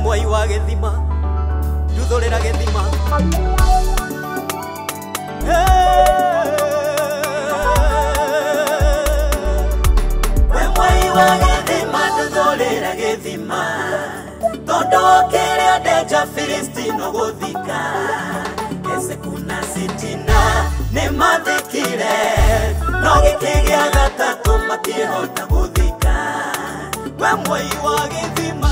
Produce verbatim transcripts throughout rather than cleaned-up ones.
mwai wa gethima ndutholera gethima we mwai wa gethima ndutholera gethima tondo kere adeja Filistino gothika ese kuna sitina ne mathikire no gikigia gatatu matihota gothika we mwai wa gethima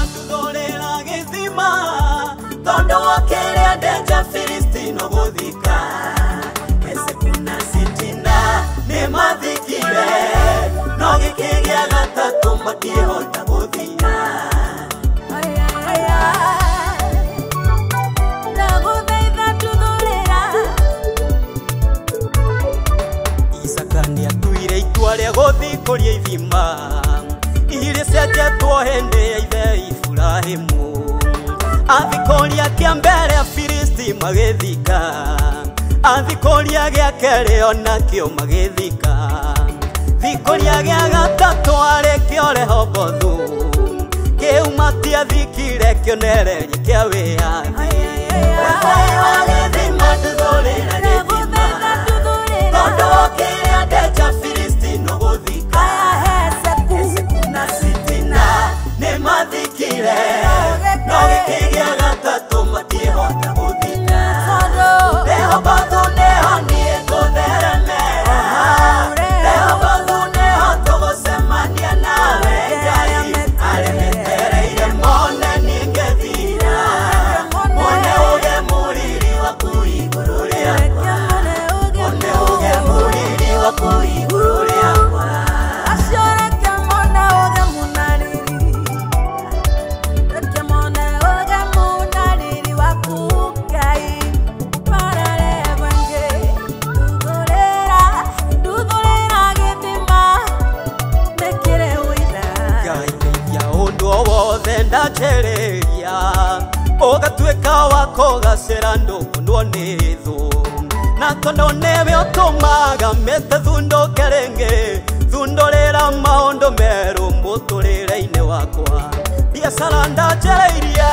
tondo wakere adeja Filistino gothika ese kuna sitina ne mathikire no gikigia gatatu matihota gothika aria gothikuria ithima ihire cianjetwo hindi ya ithe Ifurahimu athikoria kia mbere Afilisti magithika athikoria gia kere onakio magithika thikoria gia gatatu arekio Rehobothu kiumatia thikire kionereria kia wea Ogatueka wako gacera ndugu nuone thu na kondo nebe otumaga mete thundo kerenge thundorera maondo meru muturire-ini wakwa biacara ndacereirie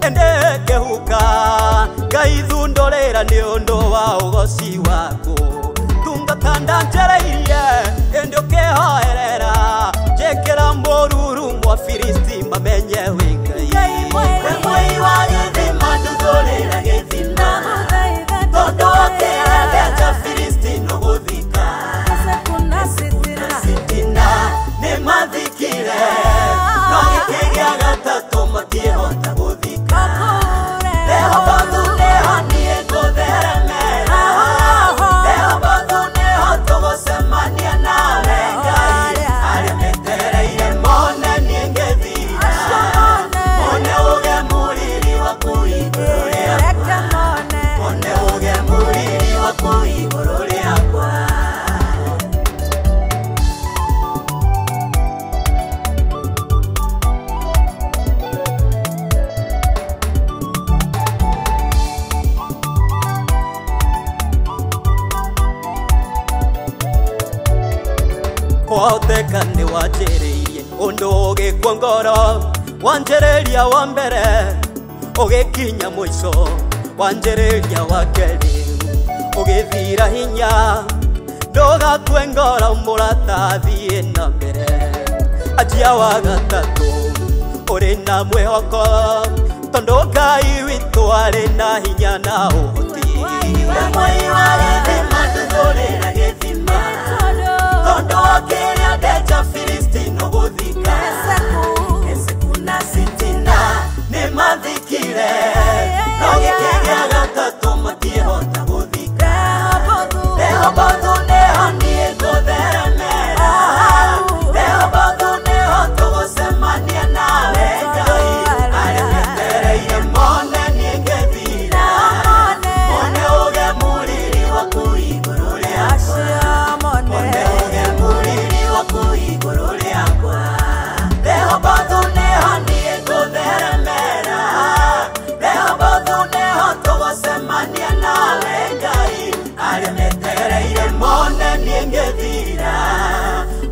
ende kehuka ngai thundorera ni undu wa ugoci waku tungata ndacereirie ende ukihoerera njekira mururu mwa Filisti mamenye wi Wauteka ni wajereirie undu ugikwa ngoro wanjereria wa mbere ugikinya mwico wanjereria wa keri ugithira hinya ndugakue ngoro murata thie na mbere ajia wa gatatu uri na mwihoko tondu Ngai witu ari na hinya na uhoti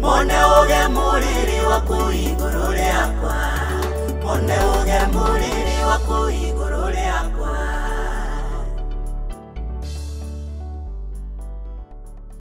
Mone oge muriri wa kuiguru.